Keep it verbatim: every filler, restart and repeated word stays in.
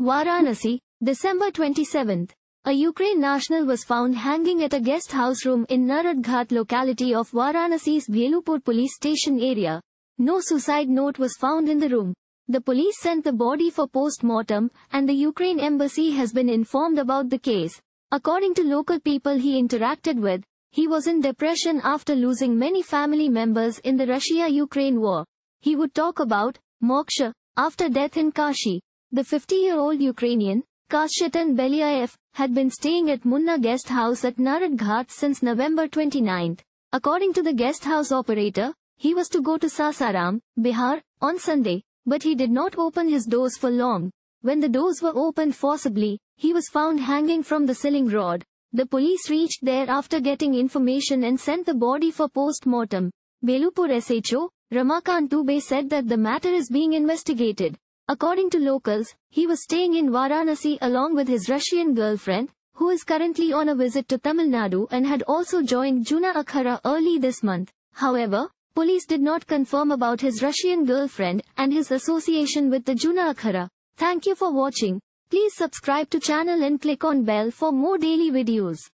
Varanasi, December twenty-seventh. A Ukraine national was found hanging at a guest house room in Narad Ghat locality of Varanasi's Bhelupur police station area. No suicide note was found in the room. The police sent the body for post-mortem, and the Ukraine embassy has been informed about the case. According to local people he interacted with, he was in depression after losing many family members in the Russia-Ukraine war. He would talk about moksha after death in Kashi. The fifty-year-old Ukrainian, Kashtan Beliaev, had been staying at Munna Guest House at Narad Ghat since November twenty-ninth. According to the guest house operator, he was to go to Sasaram, Bihar, on Sunday, but he did not open his doors for long. When the doors were opened forcibly, he was found hanging from the ceiling rod. The police reached there after getting information and sent the body for post-mortem. Bhelupur S H O, Ramakantube, said that the matter is being investigated. According to locals, he was staying in Varanasi along with his Russian girlfriend, who is currently on a visit to Tamil Nadu and had also joined Juna Akhara early this month. However, police did not confirm about his Russian girlfriend and his association with the Juna Akhara. Thank you for watching. Please subscribe to channel and click on bell for more daily videos.